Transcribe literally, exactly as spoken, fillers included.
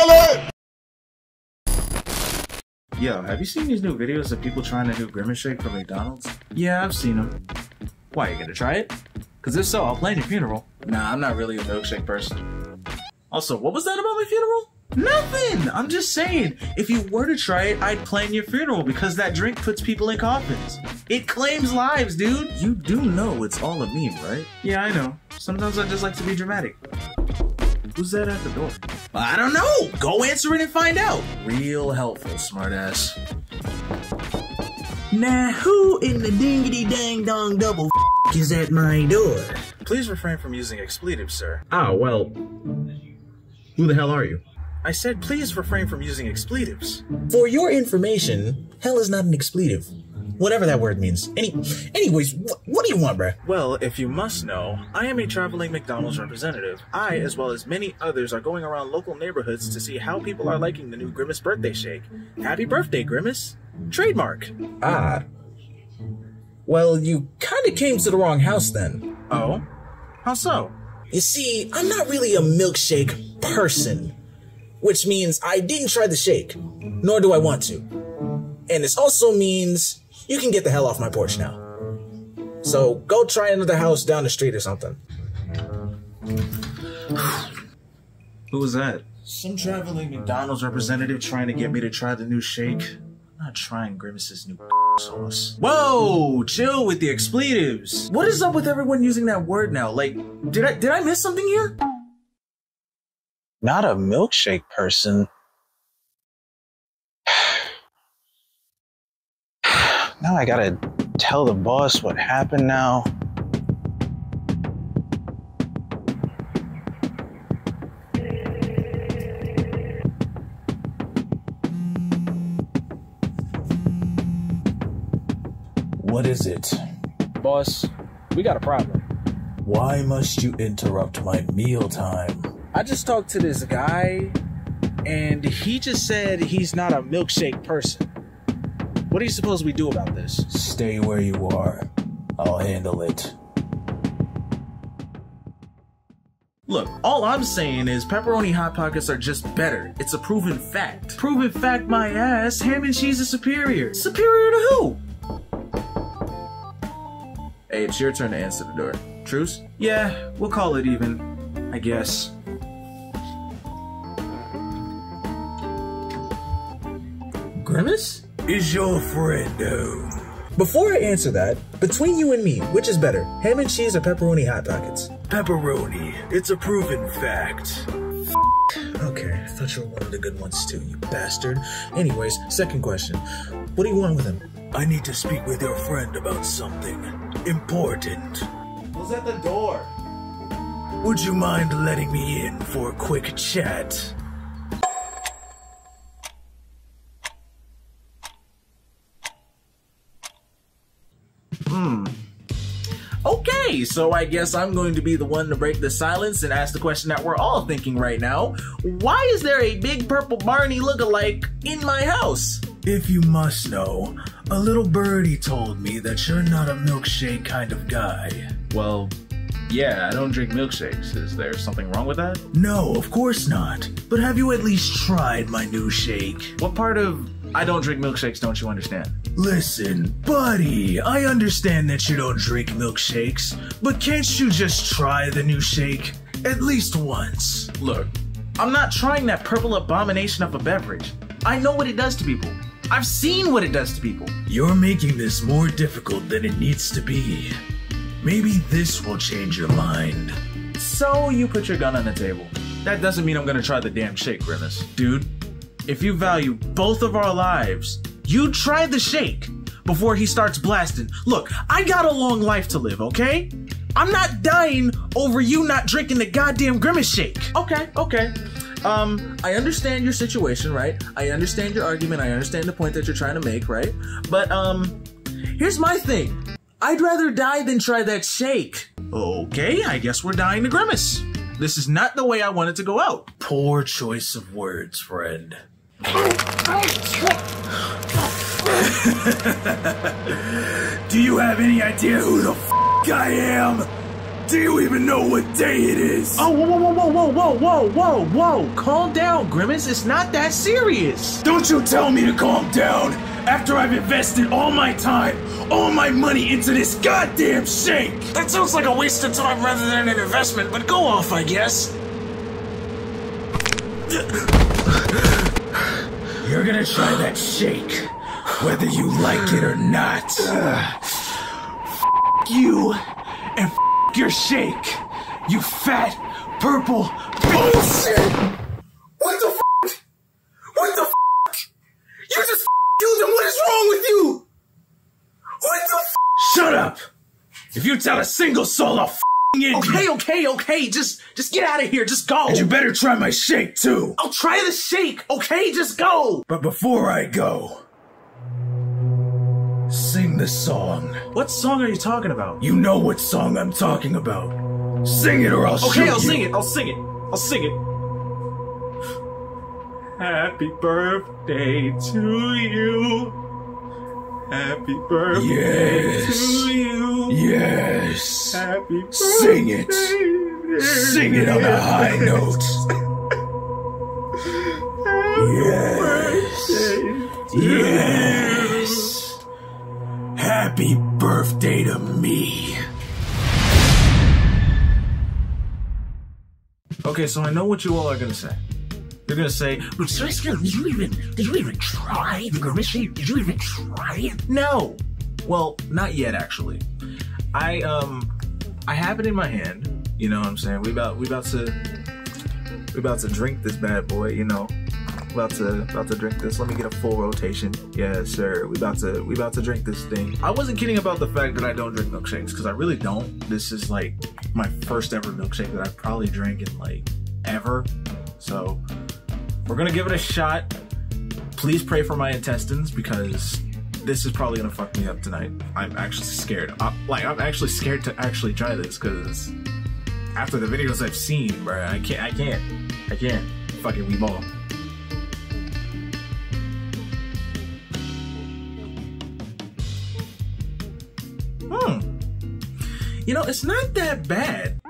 kill it! Yo, have you seen these new videos of people trying the new Grimace shake from McDonald's? Yeah, I've seen them. Why, you gonna try it? Cause if so, I'll plan your funeral. Nah, I'm not really a milkshake person. Also, what was that about my funeral? Nothing! I'm just saying, if you were to try it, I'd plan your funeral because that drink puts people in coffins. It claims lives, dude! You do know it's all a meme, right? Yeah, I know. Sometimes I just like to be dramatic. Who's that at the door? I don't know! Go answer it and find out! Real helpful, smartass. Now who in the dingity-dang-dong double f is at my door? Please refrain from using expletives, sir. Oh, well... Who the hell are you? I said please refrain from using expletives. For your information, hell is not an expletive. Whatever that word means. Any, anyways, wh what do you want, bruh? Well, if you must know, I am a traveling McDonald's representative. I, as well as many others, are going around local neighborhoods to see how people are liking the new Grimace birthday shake. Happy birthday, Grimace. Trademark. Ah. Well, you kinda came to the wrong house then. Oh? How so? You see, I'm not really a milkshake person. Which means I didn't try the shake, nor do I want to. And this also means you can get the hell off my porch now. So go try another house down the street or something. Who was that? Some traveling McDonald's representative trying to get me to try the new shake. I'm not trying Grimace's new sauce. Whoa, chill with the expletives. What is up with everyone using that word now? Like, did I, did I miss something here? Not a milkshake person. Now I gotta tell the boss what happened now. What is it? Boss, we got a problem. Why must you interrupt my mealtime? I just talked to this guy, and he just said he's not a milkshake person. What do you suppose we do about this? Stay where you are. I'll handle it. Look, all I'm saying is pepperoni Hot Pockets are just better. It's a proven fact. Proven fact, my ass. Ham and cheese is superior. Superior to who? Hey, it's your turn to answer the door. Truce? Yeah, we'll call it even, I guess. Grimace is your friend, though. Before I answer that, between you and me, which is better, ham and cheese or pepperoni Hot Pockets? Pepperoni. It's a proven fact. Okay, I thought you were one of the good ones too, you bastard. Anyways, second question. What do you want with him? I need to speak with your friend about something important. Who's at the door? Would you mind letting me in for a quick chat? Hmm. Okay, so I guess I'm going to be the one to break the silence and ask the question that we're all thinking right now. Why is there a big purple Barney lookalike in my house? If you must know, a little birdie told me that you're not a milkshake kind of guy. Well, yeah, I don't drink milkshakes. Is there something wrong with that? No, of course not. But have you at least tried my new shake? What part of I don't drink milkshakes don't you understand? Listen, buddy, I understand that you don't drink milkshakes, but can't you just try the new shake at least once? Look, I'm not trying that purple abomination of a beverage. I know what it does to people. I've seen what it does to people. You're making this more difficult than it needs to be. Maybe this will change your mind. So you put your gun on the table. That doesn't mean I'm gonna try the damn shake, Grimace. Dude, if you value both of our lives, you try the shake before he starts blasting. Look, I got a long life to live, okay? I'm not dying over you not drinking the goddamn Grimace shake. Okay, okay. Um, I understand your situation, right? I understand your argument. I understand the point that you're trying to make, right? But, um, here's my thing. I'd rather die than try that shake. Okay, I guess we're dying to Grimace. This is not the way I wanted to go out. Poor choice of words, friend. Do you have any idea who the f I am? Do you even know what day it is? Oh, whoa, whoa, whoa, whoa, whoa, whoa, whoa, whoa. Calm down, Grimace. It's not that serious. Don't you tell me to calm down after I've invested all my time, all my money into this goddamn shake. That sounds like a waste of time rather than an investment, but go off, I guess. You're gonna try that shake, whether you like it or not. Uh, f you and f your shake, you fat, purple bullshit! What the f? What the f? You just f you, then what is wrong with you? What the f? Shut up! If you tell a single soul, I'll f in okay, you. Okay, okay, just just get out of here, just go! And you better try my shake, too! I'll try the shake, okay? Just go! But before I go, sing the song. What song are you talking about? You know what song I'm talking about. Sing it or I'll shoot you. Okay, I'll sing it. I'll sing it. I'll sing it. Happy birthday to you. Happy birthday to you. Yes. Happy birthday. Sing it. Sing it on a high note. Yes. Yes. Happy birthday to me. Okay, so I know what you all are gonna say. You're gonna say, did you even, did you even try? Did you even try it? No. Well, not yet, actually. I um, I have it in my hand. You know what I'm saying? We about, we about to, we about to drink this bad boy. You know. About to, about to drink this. Let me get a full rotation. Yeah, sir. We about to, we about to drink this thing. I wasn't kidding about the fact that I don't drink milkshakes, because I really don't. This is like my first ever milkshake that I probably drank in like ever. So we're gonna give it a shot. Please pray for my intestines, because this is probably gonna fuck me up tonight. I'm actually scared. I'm, like I'm actually scared to actually try this, because after the videos I've seen, bruh, I can't, I can't, I can't. Fucking we ball. You know, it's not that bad.